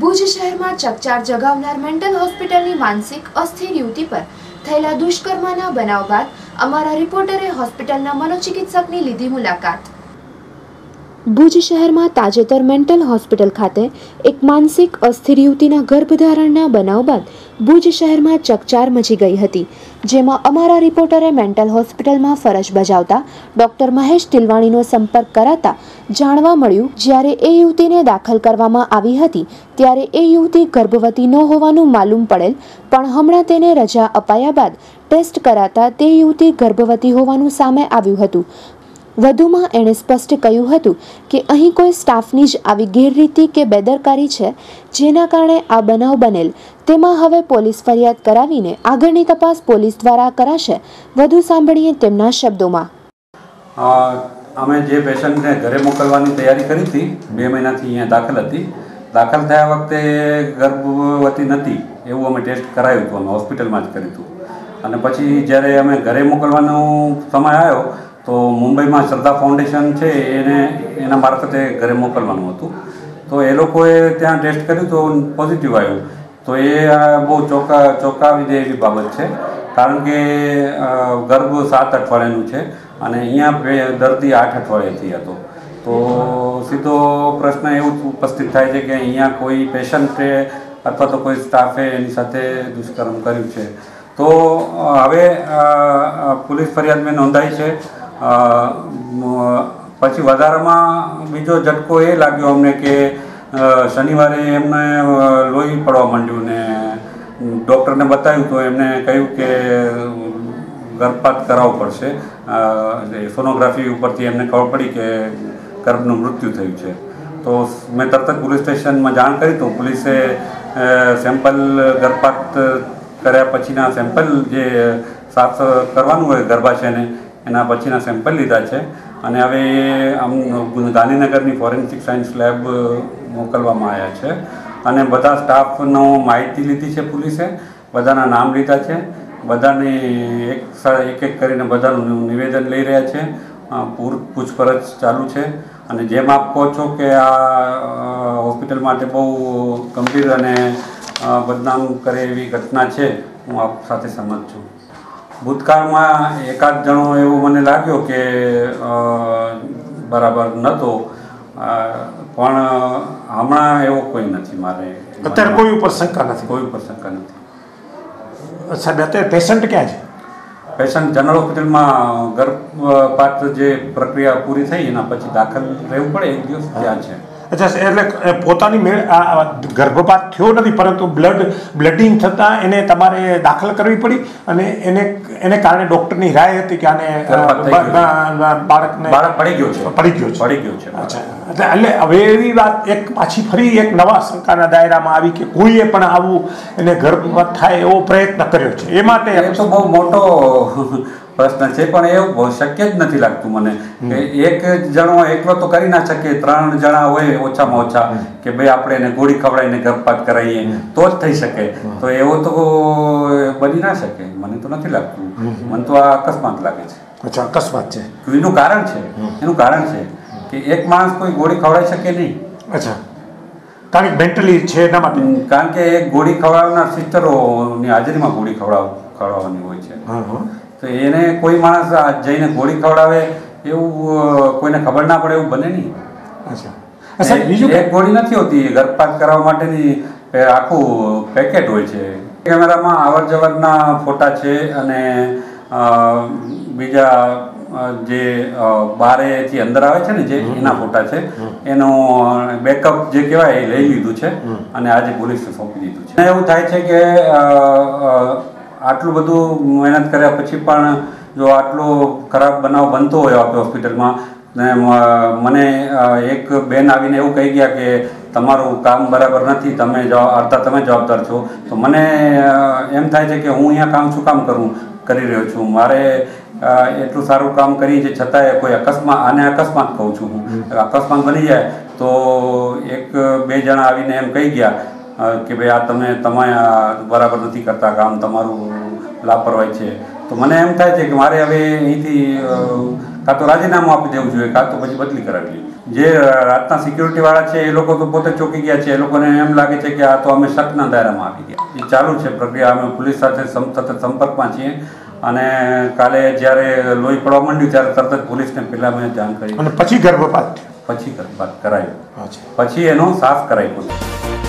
ભુજ શહેરમાં ચકચાર જગાવનાર મેન્ટલ હોસ્પિટલની માનસિક અસ્થિર યુવતી પર થયેલા દુષ્કર્મના બનાવ બાદ અમારા રિપોર્ટરે હોસ્પિટલના મનોચિકિત્સકની લીધી મુલાકાત। ભુજ શહેરમાં તાજેતર મેન્ટલ હોસ્પિટલ ખાતે એક માનસિક અસ્થિર યુવતીના ગર્ભધારણના બનાવ બાદ ભુજ શહેરમાં ચકચાર મચી ગઈ હતી, જેમાં અમારા રિપોર્ટરે મેન્ટલ હોસ્પિટલમાં ફરજ બજાવતા ડોક્ટર મહેશ તિલવાણીનો સંપર્ક કરાતા જાણવા મળ્યું, જ્યારે એ યુવતીને દાખલ કરવામાં આવી હતી ત્યારે એ યુવતી ગર્ભવતી ન હોવાનું માલુમ પડેલ, પણ હમણાં તેને રજા અપાયા બાદ ટેસ્ટ કરાતા તે યુવતી ગર્ભવતી હોવાનું સામે આવ્યું હતું। વધુમાં એણે સ્પષ્ટ કહ્યું હતું કે અહીં કોઈ સ્ટાફની જ આવી ગેરરીતિ કે બેદરકારી છે, જેના કારણે આ બનાવ બનેલ। તેમાં હવે પોલીસ ફરિયાદ કરાવીને આગળની તપાસ પોલીસ દ્વારા કરાશે। વધુ સાંભળીએ તેમના શબ્દોમાં। अमें जे पेशेंट ने घरे मोकलवानी तैयारी करी थी, बे महीना थी अँ दाखल थी। दाखल थे वखते गर्भवती नती एवं अमे टेस्ट करायु तो अमे हॉस्पिटल में ज करी थूँ। अने पछी ज्यारे अमे घरे मोकलवानो समय आयो तो मुंबई में श्रद्धा फाउंडेशन है एने एना मार्फते घरे मोकलवानुं हतुं, तो ए लोकोए त्यां टेस्ट कर्युं तो पॉजिटिव आव्यो। तो ये बहुत चौंकावी दे एवी बाबत है, कारण के गर्भ 7 अठवाडियानुं छे अने अहींया दर्दी 8 अठवाडियाथी हतो। तो सीधो प्रश्न एवं उपस्थित थाय छे के अहींया कोई पेशेंटे अथवा तो कोई स्टाफे एनी साथे दुष्कर्म कर्युं छे। तो हवे पुलिस फरियाद में नोंधाई छे। पछी वधारामां बीजो झटको ए लाग्यो अमने के शनिवारे एमने लोही पड़वा मांड्युं ने डॉक्टर ने बताव्युं तो एमने कह्युं के गर्भपात करावो पड़शे। सोनोग्राफी उपरथी एमने खबर पड़ी के गर्भनुं मृत्यु थयुं छे। तो मैं तरत ज पुलिस स्टेशन में जाण करी तो पुलिसे सैम्पल गर्भपात कर्या पछीना सैम्पल जे साफ करवानुं होय गर्भाशयने एना पछीना सैम्पल लीधा छे अने हवे आम गांधीनगरनी फॉरेन्सिक साइंस लैब मोकलवामां आव्या छे अने बधा स्टाफनो माहिती लीधी छे। पुलिसे बधाना नाम लीधा छे, बधाने एक एक करीने बधानुं निवेदन लई रह्या छे। पूछपरछ चालू छे अने जेम आप कहो छो के आ हॉस्पिटल माटे बहु गंभीर अने बदनाम करे एवी घटना छे, हूँ आप साथे सहमत छुं। भूतकाल में एकाद जणो एवो मने लाग्यो के बराबर नतो, पण हमणा एवो कोई नथी। मारे अत्यारे कोई पर शंका नथी। अच्छा, अत्यारे पेशेंट क्या है? पेशेंट जनरल हॉस्पिटल में गर्भपात जो प्रक्रिया पूरी थी एना पछी दाखल रहेवुं पड़े, एक दिवस त्यां छे। अच्छा, एटले पोतानी गर्भपात थयो नथी, परंतु ब्लडिंग थता एने तमारे दाखल करवी पड़ी अने एने कारणे डॉक्टरनी राय हती के आने बाळकने पड़ी गयो छे। अच्छा, एटले हवे एवी वात एक पाछी फरी एक नवा शंकाना दायरामां आवी के कोईए पण आवुं एने गर्भपात थाय एवो प्रयत्न कर्यो छे। ए माटे ए तो बहु मोटो प्रश्न है, पण एवं शक्य ज नहीं लगतु मने के एक जणो एकलो तो करी ना सके। 3 जना होय ओछामां ओछा के भाई आपणे एने गोळी खवडावीने गर्भपात कराईए तो ज थई सके, तो एवो तो बनी ना सके। मने तो नहीं लगतु, मने तो आ अकस्मात लागे छे। अच्छा, अकस्मात छे। कोईनुं कारण छे, एनुं कारण छे के एक माणस कोई गोळी खवडावी सके नहीं। अच्छा, कारण के मेंटली छे ना माटे, कारण के एक गोळी खवडावनार सिस्टरोनी हाजरीमां गोळी खवडाववानी होय छे। हां, तो एने कोई माणस जईने गोळी खवडावे एवं कोईने खबर ना पड़े एवं बने नहीं। अच्छा, बीजू एक गोळी नहीं होती, गर्भपात करावा माटेनी आखू पेकेट होय छे। कैमरामां आवरजवरना फोटा छे अने बीजा जे बारेथी अंदर आवे छे ने जे एना फोटा छे, एनो बेकअप जे कहेवाय लई लीधुं छे अने आज पुलिसने सोंपी दीधुं छे। एवुं थाय छे के आटलू बधु मेहनत कर्या पछी पण जो आटलो खराब बनाव बनतो होय आपणे हॉस्पिटलमां ने मने एक बेन आवीने एवुं कही गया के तमारुं काम बराबर नथी, तमे अर्धा तमे जवाबदार छो। तो मने एम थाय छे के हूँ अहींया काम शुं काम करी रह्यो छुं। मारे एटलुं सारुं काम करी जे छतांय कोई अकस्मात, आने अकस्मात कहूँ छुं हूँ, अकस्मात बनी जाए तो 1-2 जणा आवीने एम कही गया कि भाई आ तमे बराबर नहीं करता काम, तमारू लापरवाही छे। तो मने एम थाय छे के मारे हवे अहींथी का तो राजीनामु आपी देवुं जोईए का तो पछी बदली करावी। जे रातना सिक्योरिटी वाला है ये लोग तो पोते चौकी गया है, लोगों ने एम लगे है कि आ तो अमे शक दायरा में आई गया। ये चालू है प्रक्रिया, अमे पुलिस साथ संपर्क में छे अने काले जयरे लोही पड़वा मंड्यु त्यारे तरत पुलिस ने पहला मैं जाण करी, पछी गर्भपात करायो, पछी एनो साफ करायो।